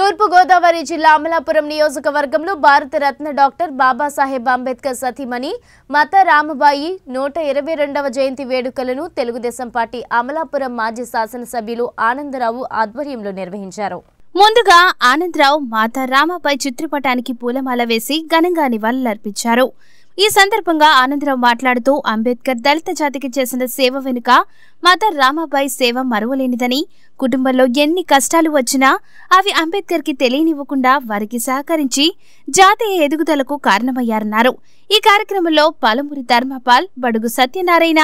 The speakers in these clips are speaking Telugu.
తూర్పు గోదావరి జిల్లా అమలాపురం నియోజకవర్గంలో భారత రత్న డాక్టర్ బాబాసాహెబ్ అంబేద్కర్ సతీమణి మత రామబాయి 122వ జయంతి వేడుకలను తెలుగుదేశం పార్టీ అమలాపురం మాజీ శాసనసభ్యులు ఆనందరావు ఆధ్వర్యంలో నిర్వహించారు. ముందుగా ఆనందరావు మత రామబాయి చిత్రపటానికి పూలమాల వేసి ఘనంగా నివాళులర్పించారు. ఈ సందర్భంగా ఆనందరావు మాట్లాడుతూ అంబేద్కర్ దళిత జాతికి చేసిన సేవ వెనుక మత రామబాయి సేవ మరువలేనిదని, కుటుంబంలో ఎన్ని కష్టాలు వచ్చినా అవి అంబేద్కర్కి తెలియనివ్వకుండా వారికి సహకరించి జాతీయ ఎదుగుదలకు కారణమయ్యారన్నారు. ఈ కార్యక్రమంలో పాలమూరి ధర్మపాల్, బడుగు సత్యనారాయణ,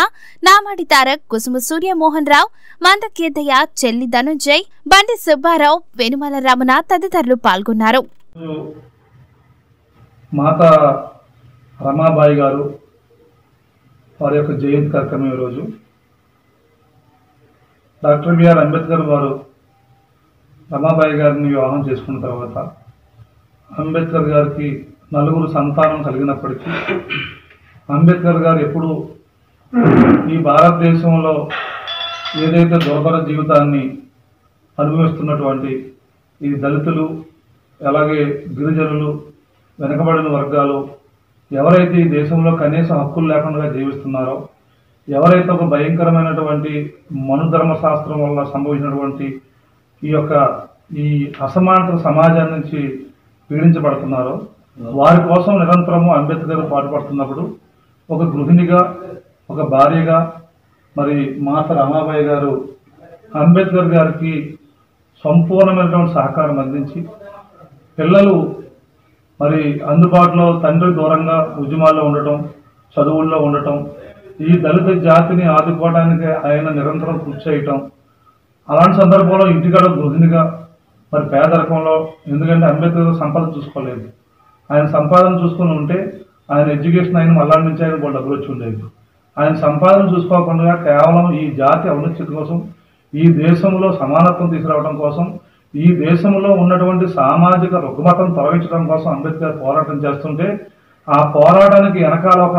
నామాడి తారక్, కుసుమ సూర్యమోహన్ రావు, మందకేదయ్య, చెల్లి ధనుంజయ్, బండి సుబ్బారావు, వెనుమల రమణ తదితరులు పాల్గొన్నారు. మాతా రమాబాయి గారు వారి యొక్క జయంతి కార్యక్రమం ఈరోజు. డాక్టర్ బిఆర్ అంబేద్కర్ వారు రమాబాయి గారిని వివాహం చేసుకున్న తర్వాత అంబేద్కర్ గారికి నలుగురు సంతానం కలిగినప్పటికీ అంబేద్కర్ గారు ఎప్పుడు ఈ భారతదేశంలో ఏదైతే దుర్భర జీవితాన్ని అనుభవిస్తున్నటువంటి ఈ దళితులు, అలాగే గిరిజనులు, వెనుకబడిన వర్గాలు, ఎవరైతే ఈ దేశంలో కనీసం హక్కులు లేకుండా జీవిస్తున్నారో, ఎవరైతే ఒక భయంకరమైనటువంటి మనుధర్మశాస్త్రం వల్ల సంభవించినటువంటి ఈ అసమానత సమాజం నుంచి పీడించబడుతున్నారో వారి కోసం నిరంతరము అంబేద్కర్ పాటుపడుతున్నప్పుడు ఒక గృహిణిగా, ఒక భార్యగా మరి మాత రమాబాయి గారు అంబేద్కర్ గారికి సంపూర్ణమైనటువంటి సహకారం అందించి, పిల్లలు మరి అందుబాటులో తండ్రి దూరంగా ఉద్యమాల్లో ఉండటం, చదువుల్లో ఉండటం, ఈ దళిత జాతిని ఆదుకోవడానికి ఆయన నిరంతరం కృషి చేయటం, అలాంటి సందర్భంలో ఇంటికాడ గృహిణిగా మరి పేదరికంలో, ఎందుకంటే అంబేద్కర్ సంపాదన చూసుకోలేదు, ఆయన సంపాదన చూసుకుని ఉంటే ఆయన ఎడ్యుకేషన్ అయిన మళ్ళా నుంచి ఆయన వాళ్ళు డబ్బులు వచ్చి ఉండేది. ఆయన సంపాదన చూసుకోకుండా కేవలం ఈ జాతి ఔన్నత్యం కోసం, ఈ దేశంలో సమానత్వం తీసుకురావడం కోసం, ఈ దేశంలో ఉన్నటువంటి సామాజిక రుగ్మతను తొలగించడం కోసం అంబేద్కర్ పోరాటం చేస్తుంటే ఆ పోరాటానికి వెనకాల ఒక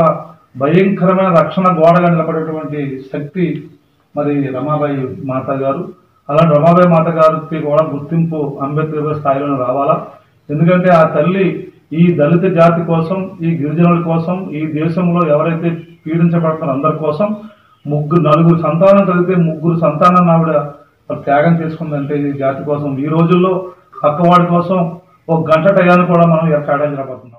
భయంకరమైన రక్షణ గోడగా నిలబడేటువంటి శక్తి మరి రమాబాయి మాత గారు. అలాంటి రమాబాయి మాత గారికి కూడా గుర్తింపు అంబేద్కర్ స్థాయిలో రావాలా, ఎందుకంటే ఆ తల్లి ఈ దళిత జాతి కోసం, ఈ గిరిజనుల కోసం, ఈ దేశంలో ఎవరైతే పీడించబడతారో అందరి కోసం నలుగురు సంతానం కలిగితే ముగ్గురు సంతానాన్ని ఆవిడ త్యాగం చేసుకుందంటే ఈ జాతి కోసం, ఈ రోజుల్లో పక్కవాడి కోసం ఒక గంట టయాన్ని కూడా మనం కేటాయించబడుతున్నాం.